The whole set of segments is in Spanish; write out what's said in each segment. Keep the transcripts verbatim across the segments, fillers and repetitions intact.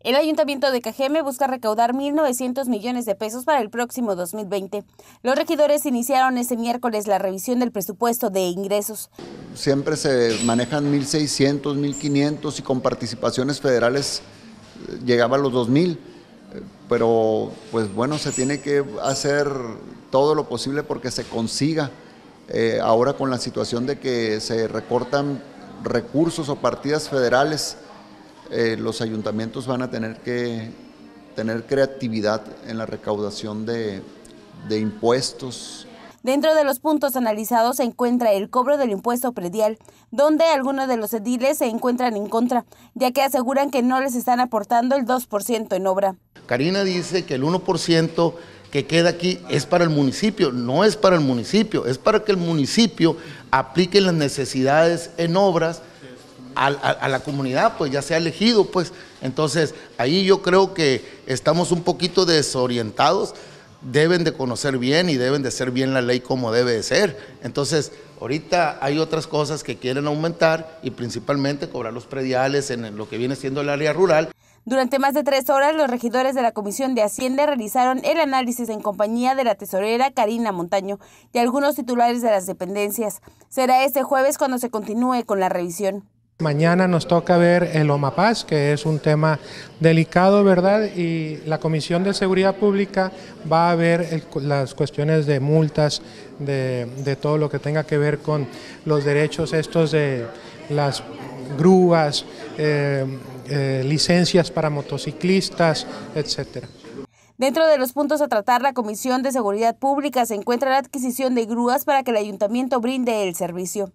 El Ayuntamiento de Cajeme busca recaudar mil novecientos millones de pesos para el próximo dos mil veinte. Los regidores iniciaron este miércoles la revisión del presupuesto de ingresos. Siempre se manejan mil seiscientos, mil quinientos y con participaciones federales llegaba a los dos mil. Pero pues bueno, se tiene que hacer todo lo posible porque se consiga. Eh, ahora con la situación de que se recortan recursos o partidas federales, Eh, los ayuntamientos van a tener que tener creatividad en la recaudación de, de impuestos. Dentro de los puntos analizados se encuentra el cobro del impuesto predial, donde algunos de los ediles se encuentran en contra, ya que aseguran que no les están aportando el dos por ciento en obra. Karina dice que el uno por ciento que queda aquí es para el municipio. No es para el municipio, es para que el municipio aplique las necesidades en obras A, a, a la comunidad, pues ya se ha elegido, pues. Entonces ahí yo creo que estamos un poquito desorientados, deben de conocer bien y deben de hacer bien la ley como debe de ser. Entonces ahorita hay otras cosas que quieren aumentar y principalmente cobrar los prediales en lo que viene siendo el área rural. Durante más de tres horas los regidores de la Comisión de Hacienda realizaron el análisis en compañía de la tesorera Karina Montaño y algunos titulares de las dependencias. Será este jueves cuando se continúe con la revisión. Mañana nos toca ver el OMAPAS, que es un tema delicado, ¿verdad? Y la Comisión de Seguridad Pública va a ver el, las cuestiones de multas, de, de todo lo que tenga que ver con los derechos estos de las grúas, eh, eh, licencias para motociclistas, etcétera. Dentro de los puntos a tratar, la Comisión de Seguridad Pública se encuentra la adquisición de grúas para que el ayuntamiento brinde el servicio.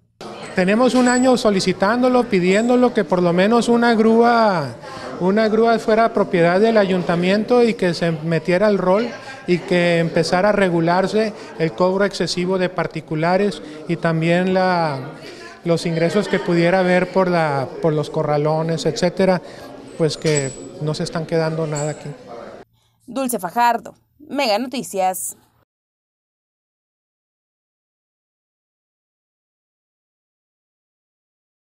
Tenemos un año solicitándolo, pidiéndolo que por lo menos una grúa, una grúa fuera propiedad del ayuntamiento y que se metiera al rol y que empezara a regularse el cobro excesivo de particulares y también la, los ingresos que pudiera haber por, la, por los corralones, etcétera, pues que no se están quedando nada aquí. Dulce Fajardo, Mega Noticias.